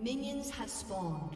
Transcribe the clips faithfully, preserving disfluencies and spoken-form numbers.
Minions have spawned.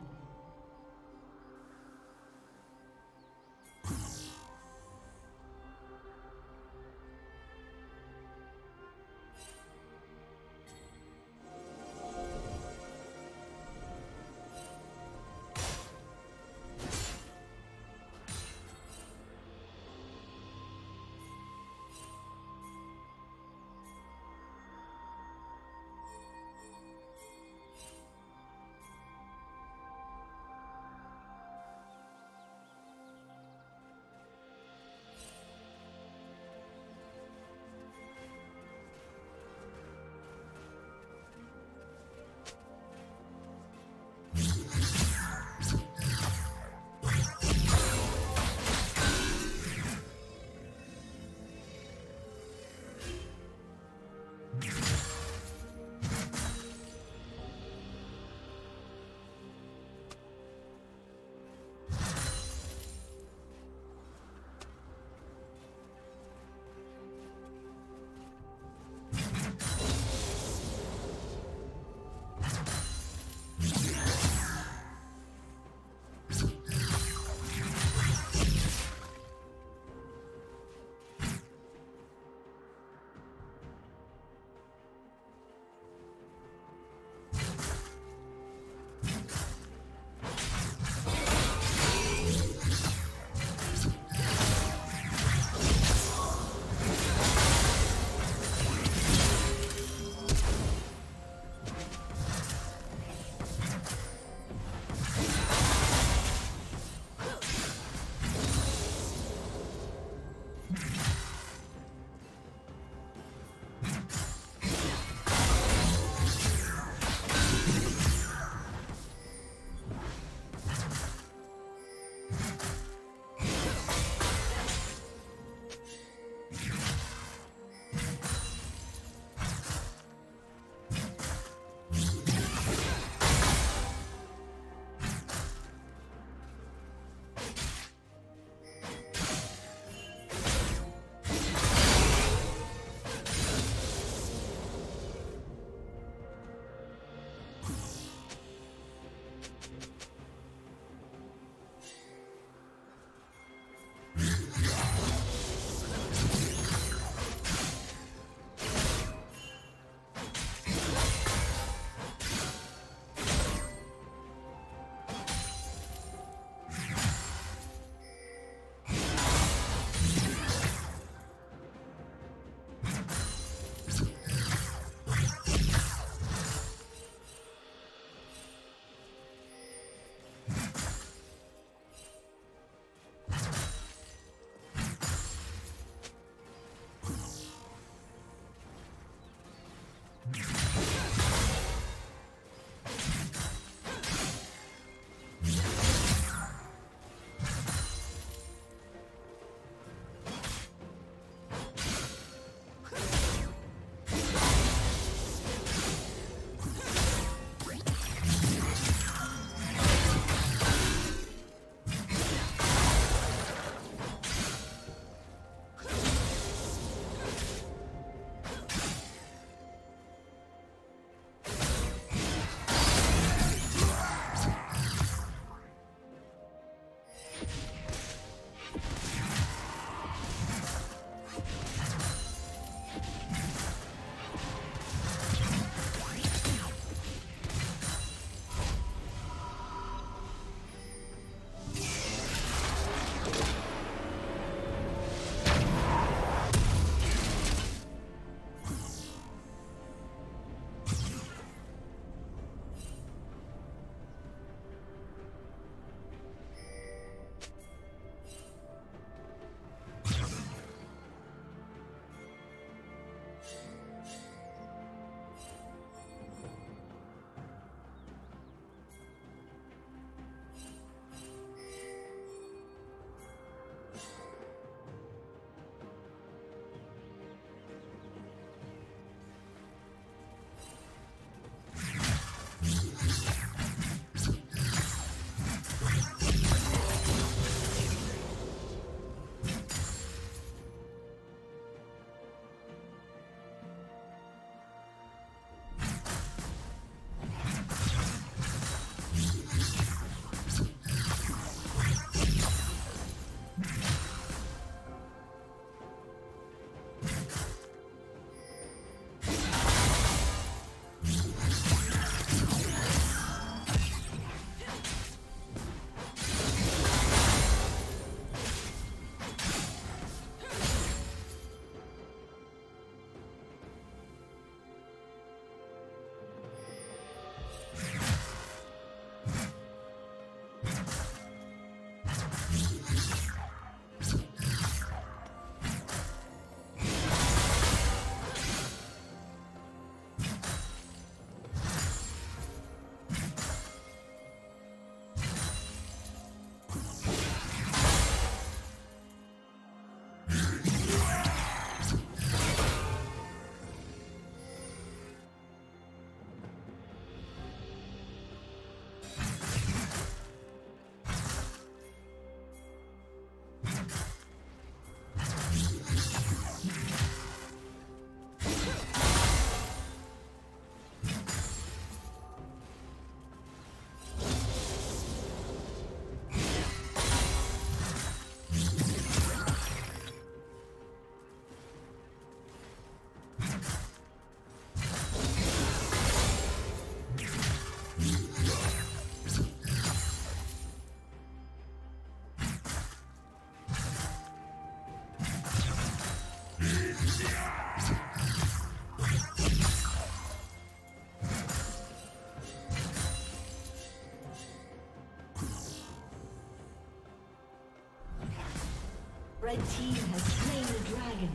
Red team has slain the dragon.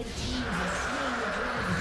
Red team has slain the dragon.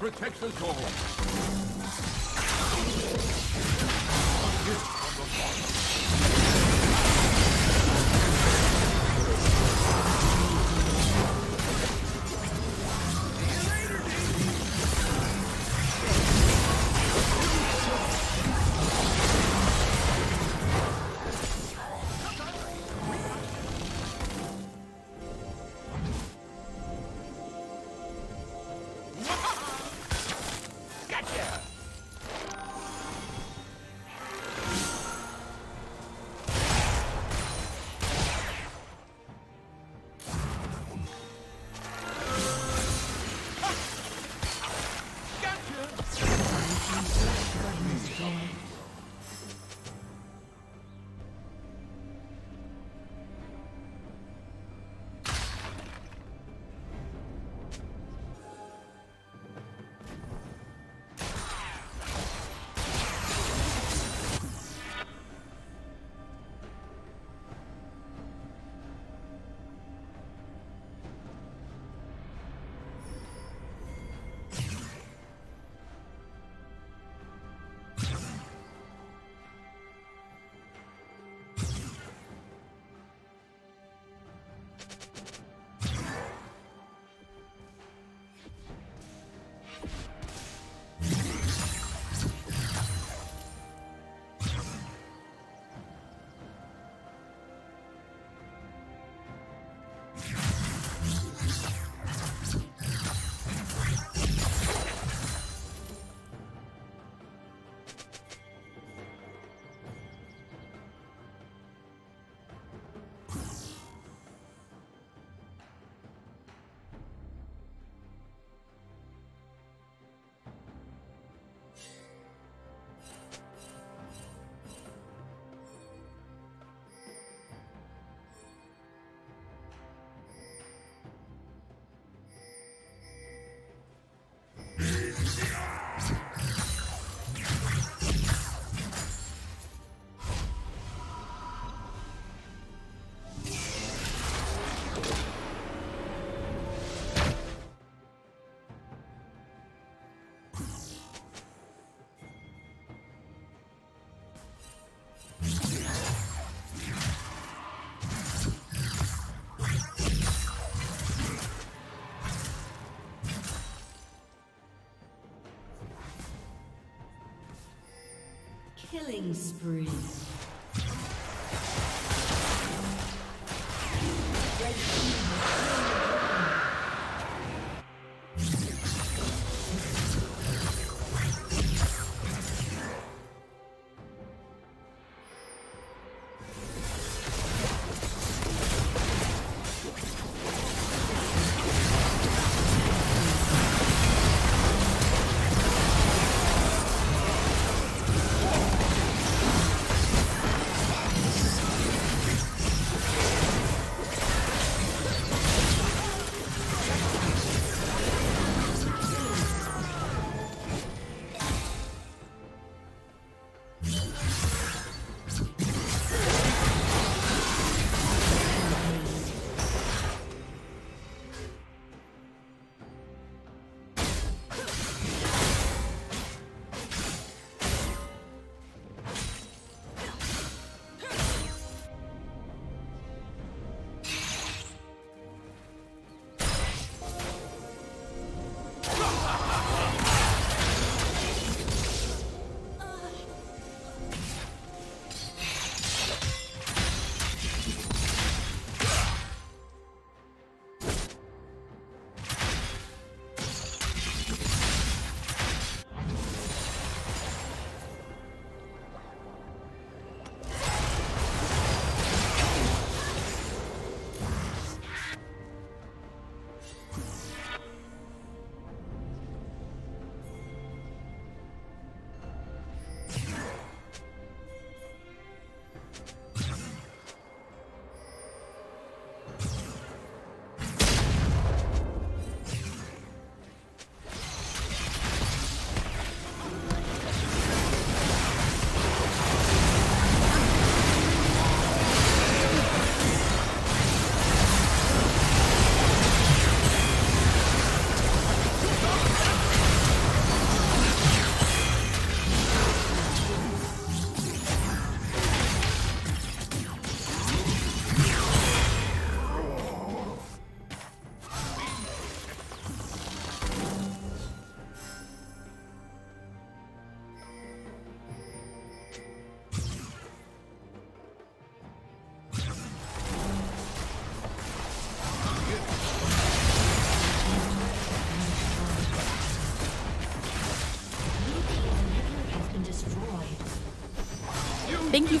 protects us all. A gift from the Father. Killing spree. Thank you